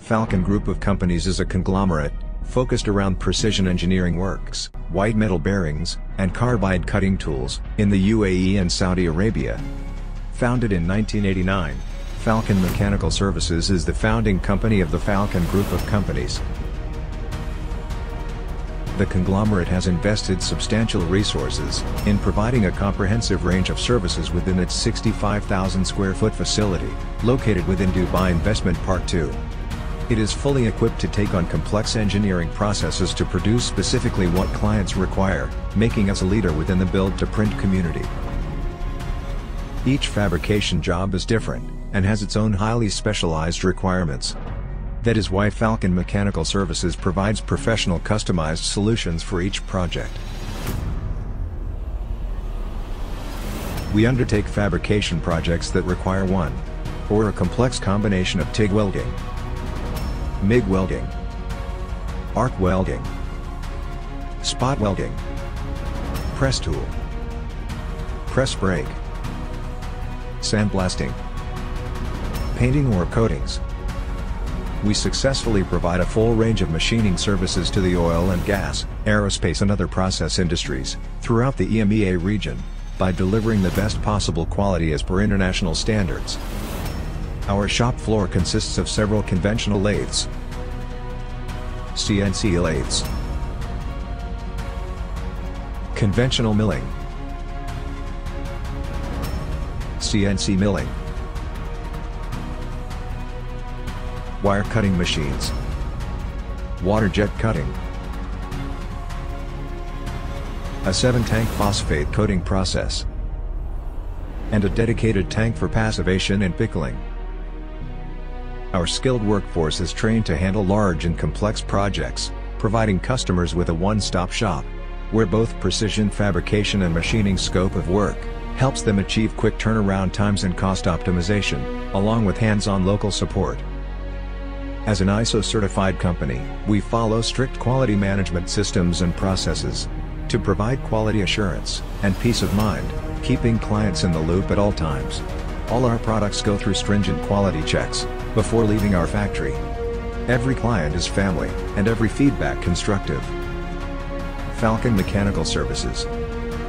Falcon Group of Companies is a conglomerate focused around precision engineering works, white metal bearings, and carbide cutting tools in the UAE and Saudi Arabia. Founded in 1989, Falcon Mechanical Services is the founding company of the Falcon Group of Companies. The conglomerate has invested substantial resources in providing a comprehensive range of services within its 65,000 square foot facility, located within Dubai Investment Park 2. It is fully equipped to take on complex engineering processes to produce specifically what clients require, making us a leader within the build-to-print community. Each fabrication job is different, and has its own highly specialized requirements. That is why Falcon Mechanical Services provides professional customized solutions for each project. We undertake fabrication projects that require one, or a complex combination of TIG welding, MIG welding, arc welding, spot welding, press tool, press brake, sandblasting, painting or coatings. We successfully provide a full range of machining services to the oil and gas, aerospace and other process industries, throughout the EMEA region, by delivering the best possible quality as per international standards. Our shop floor consists of several conventional lathes, CNC lathes, conventional milling, CNC milling, wire cutting machines, water jet cutting, a 7-tank phosphate coating process, and a dedicated tank for passivation and pickling. Our skilled workforce is trained to handle large and complex projects, providing customers with a one-stop shop, where both precision fabrication and machining scope of work helps them achieve quick turnaround times and cost optimization, along with hands-on local support. As an ISO-certified company, we follow strict quality management systems and processes to provide quality assurance and peace of mind, keeping clients in the loop at all times. All our products go through stringent quality checks before leaving our factory. Every client is family, and every feedback constructive. Falcon Mechanical Services,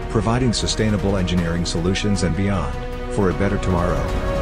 providing sustainable engineering solutions and beyond, for a better tomorrow.